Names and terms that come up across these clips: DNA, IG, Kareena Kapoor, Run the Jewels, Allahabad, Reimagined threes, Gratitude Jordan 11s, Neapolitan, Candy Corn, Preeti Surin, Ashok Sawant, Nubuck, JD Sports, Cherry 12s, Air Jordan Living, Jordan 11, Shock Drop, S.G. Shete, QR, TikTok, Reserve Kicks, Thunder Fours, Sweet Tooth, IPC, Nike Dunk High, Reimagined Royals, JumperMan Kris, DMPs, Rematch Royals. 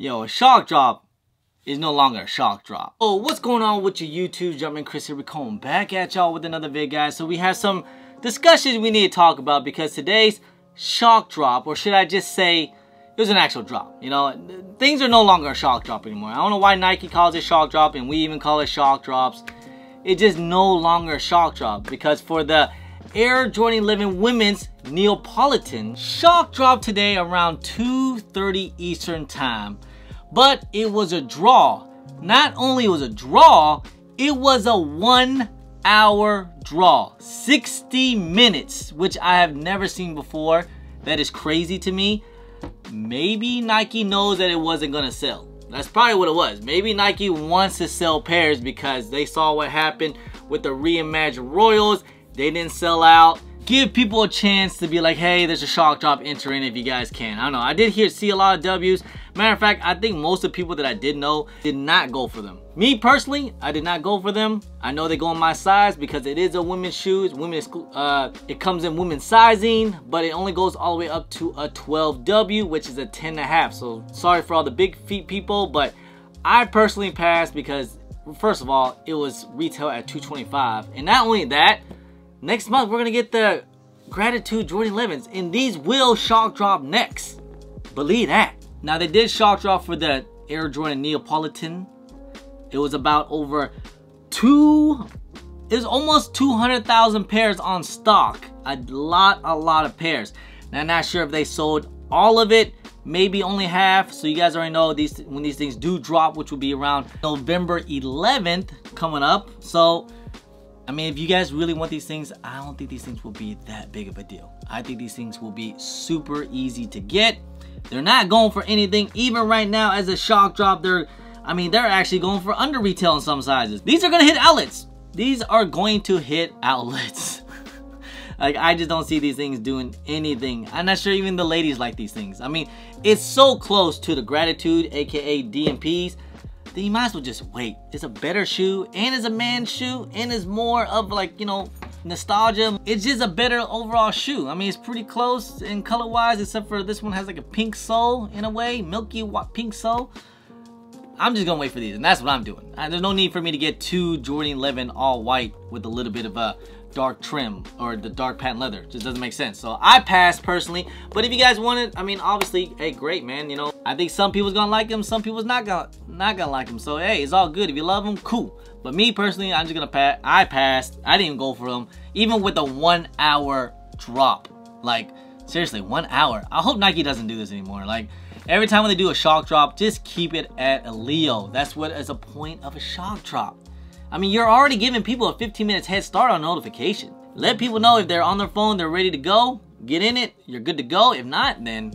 Yo, a shock drop is no longer a shock drop. Oh, what's going on with your YouTube? JumperMan Kris here. We're coming back at y'all with another vid, guys. So we have some discussions we need to talk about because today's shock drop, or should I just say it was an actual drop. You know, things are no longer a shock drop anymore. I don't know why Nike calls it shock drop and we even call it shock drops. It's just no longer a shock drop because for the Air Jordan Living Women's Neapolitan shock drop today around 2:30 Eastern time, but it was a draw. Not only was a draw, it was a 1 hour draw, 60 minutes, which I have never seen before. That is crazy to me. Maybe Nike knows that it wasn't gonna sell. That's probably what it was. Maybe Nike wants to sell pairs because they saw what happened with the Reimagined Royals. They didn't sell out. Give people a chance to be like, hey, there's a shock drop, enter in if you guys can. I don't know. I did see a lot of W's. Matter of fact, I think most of the people that I did know did not go for them. Me personally, I did not go for them. I know they go in my size because it is a women's shoes. Women's, it comes in women's sizing, but it only goes all the way up to a 12W, which is a 10.5. So sorry for all the big feet people, but I personally passed because, first of all, it was retail at $225. And not only that, next month, we're gonna get the Gratitude Jordan 11s, and these will shock drop next. Believe that. Now, they did shock drop for the Air Jordan Neapolitan. It was about almost 200,000 pairs on stock. A lot of pairs. Now, I'm not sure if they sold all of it, maybe only half. So you guys already know these when these things do drop, which will be around November 11th coming up. So, I mean, if you guys really want these things, I don't think these things will be that big of a deal. I think these things will be super easy to get. They're not going for anything. Even right now as a shock drop, they're actually going for under retail in some sizes. These are gonna hit outlets. These are going to hit outlets. Like, I just don't see these things doing anything. I'm not sure even the ladies like these things. I mean, it's so close to the Gratitude, AKA DMPs. Then you might as well just wait. It's a better shoe, and it's a man's shoe, and it's more of like, you know, nostalgia. It's just a better overall shoe. I mean, it's pretty close in color wise, except for this one has like a pink sole in a way, milky pink sole. I'm just gonna wait for these, and that's what I'm doing. There's no need for me to get two Jordan 11 all white with a little bit of a dark trim or the dark patent leather. Just doesn't make sense. So I passed personally, but if you guys want it, I mean, obviously, hey, great, man. You know, I think some people's gonna like them, some people's not gonna like them. So hey, it's all good. If you love them, cool. But me personally, I'm just gonna pass. I passed. I didn't even go for them, even with a 1 hour drop. Like, seriously, 1 hour. I hope Nike doesn't do this anymore. Like, every time when they do a shock drop, just keep it at a Leo. That's what is the point of a shock drop. I mean, you're already giving people a 15 minutes head start on notification. Let people know if they're on their phone, they're ready to go, get in it, you're good to go. If not, then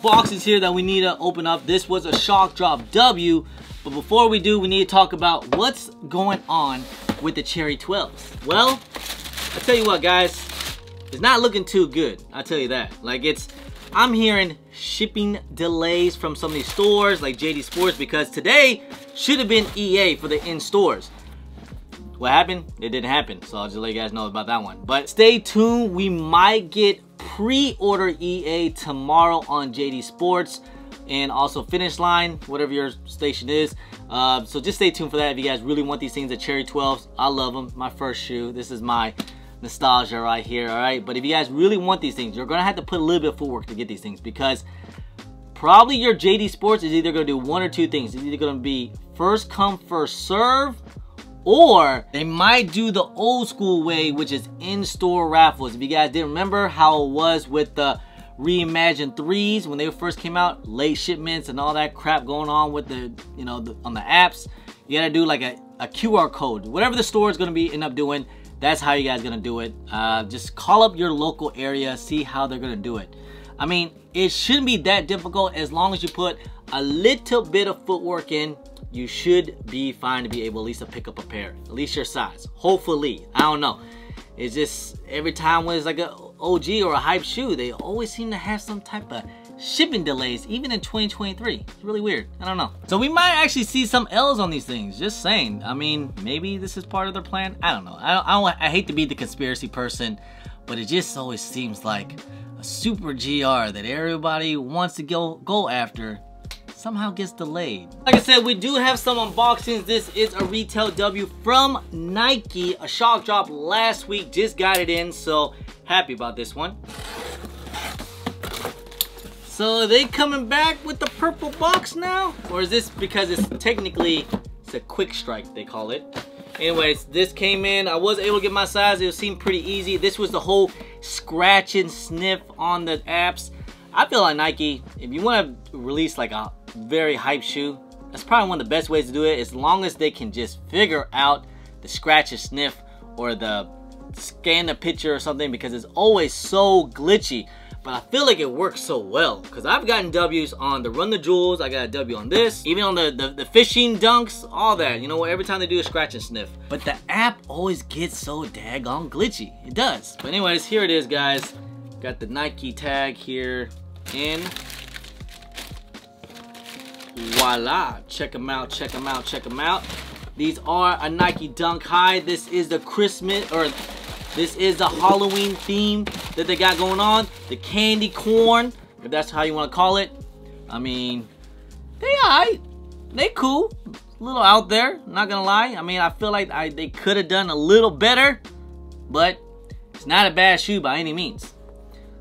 boxes here that we need to open up. This was a shock drop W, but before we do, we need to talk about what's going on with the Cherry 12s. Well, I tell you what, guys, it's not looking too good. I tell you that. Like, I'm hearing shipping delays from some of these stores like JD Sports because today should have been EA for the in stores. What happened? It didn't happen. So I'll just let you guys know about that one. But stay tuned. We might get pre-order EA tomorrow on JD Sports and also Finish Line, whatever your station is. So just stay tuned for that if you guys really want these things. The Cherry 12s. I love them. My first shoe. This is my nostalgia right here, all right? But if you guys really want these things, you're going to have to put a little bit of footwork to get these things because probably your JD Sports is either going to do one or two things. It's either going to be first come, first serve, or they might do the old school way, which is in-store raffles. If you guys didn't remember how it was with the Reimagined threes when they first came out, late shipments and all that crap going on with the, you know, on the apps, you gotta do like a QR code. Whatever the store is gonna be end up doing, that's how you guys gonna do it. Just call up your local area, see how they're gonna do it. I mean, it shouldn't be that difficult as long as you put a little bit of footwork in. You should be fine to be able at least to pick up a pair, at least your size. Hopefully, I don't know. It's just every time when it's like an OG or a hype shoe, they always seem to have some type of shipping delays, even in 2023. It's really weird. I don't know. So we might actually see some L's on these things. Just saying. I mean, maybe this is part of their plan. I don't know. I hate to be the conspiracy person, but it just always seems like a super GR that everybody wants to go after. somehow gets delayed. Like I said, we do have some unboxings. This is a retail W from Nike. A shock drop last week, just got it in, so happy about this one. So they coming back with the purple box now? Or is this because it's technically, it's a quick strike they call it. Anyways, this came in. I was able to get my size. It seemed pretty easy. This was the whole scratch and sniff on the apps. I feel like Nike, if you want to release like a very hype shoe, that's probably one of the best ways to do it, as long as they can just figure out the scratch and sniff or the scan a picture or something, because it's always so glitchy. But I feel like it works so well, because I've gotten W's on the Run the Jewels. I got a W on this, even on the fishing dunks, all that. You know what, every time they do a scratch and sniff. But the app always gets so daggone glitchy. It does. But anyways, here it is, guys. Got the Nike tag here in. Voila, check them out, check them out, check them out. These are a Nike Dunk High. This is the Christmas, or this is the Halloween theme that they got going on. The candy corn, if that's how you want to call it. I mean, they alright. They cool. A little out there, not gonna lie. I mean, I feel like they could have done a little better, but it's not a bad shoe by any means.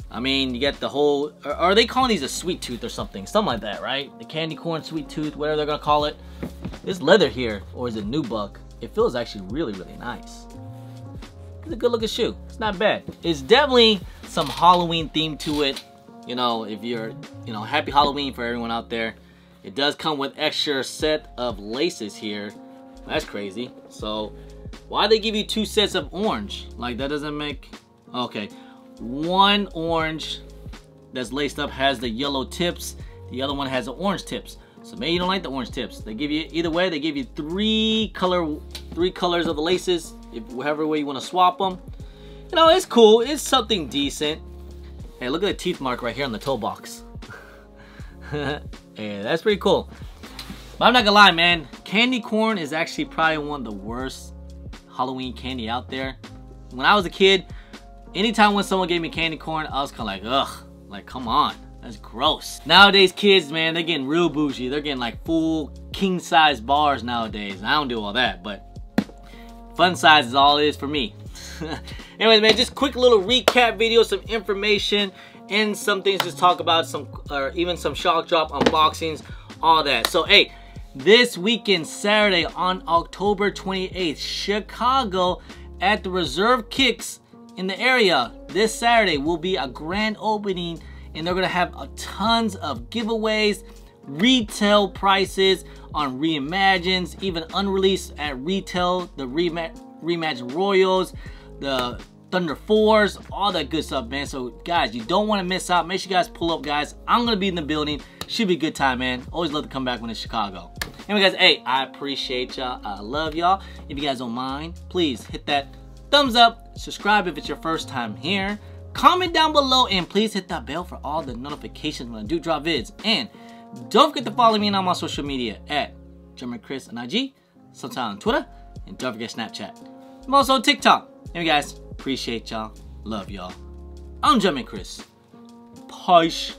I mean, you got the whole, are they calling these a Sweet Tooth or something? Something like that, right? The Candy Corn, Sweet Tooth, whatever they're gonna call it. This leather here, or is it Nubuck? It feels actually really, really nice. It's a good looking shoe. It's not bad. It's definitely some Halloween theme to it. You know, if you're, you know, happy Halloween for everyone out there. It does come with extra set of laces here. That's crazy. So why they give you two sets of orange? Like, that doesn't make, okay. One orange that's laced up has the yellow tips. The other one has the orange tips. So maybe you don't like the orange tips. They give you, either way, they give you three colors of the laces. If, whatever way you want to swap them. You know, it's cool. It's something decent. Hey, look at the teeth mark right here on the toe box. Yeah, that's pretty cool. But I'm not gonna lie, man. Candy corn is actually probably one of the worst Halloween candy out there. When I was a kid, anytime when someone gave me candy corn, I was kind of like, ugh. Like, come on. That's gross. Nowadays, kids, man, they're getting real bougie. They're getting like full king-size bars nowadays. I don't do all that, but fun size is all it is for me. Anyways, man, just quick little recap video, some information, and some things to talk about, some, or even some shock drop unboxings, all that. So, hey, this weekend, Saturday on October 28th, Chicago at the Reserve Kicks in the area. This Saturday will be a grand opening, and they're gonna have a tons of giveaways, retail prices on reimagines, even unreleased at retail, the Rematch Royals, the Thunder Fours, all that good stuff, man. So guys, you don't want to miss out. Make sure you guys pull up, guys. I'm gonna be in the building. Should be a good time, man. Always love to come back when it's Chicago. Anyway, guys, hey, I appreciate y'all. I love y'all. If you guys don't mind, please hit that thumbs up, subscribe if it's your first time here, comment down below, and please hit that bell for all the notifications when I do drop vids. And don't forget to follow me on my social media at JumperMan Kris on IG, sometime on Twitter, and don't forget Snapchat. I'm also on TikTok. Anyway, guys, appreciate y'all. Love y'all. I'm JumperMan Kris. Peace.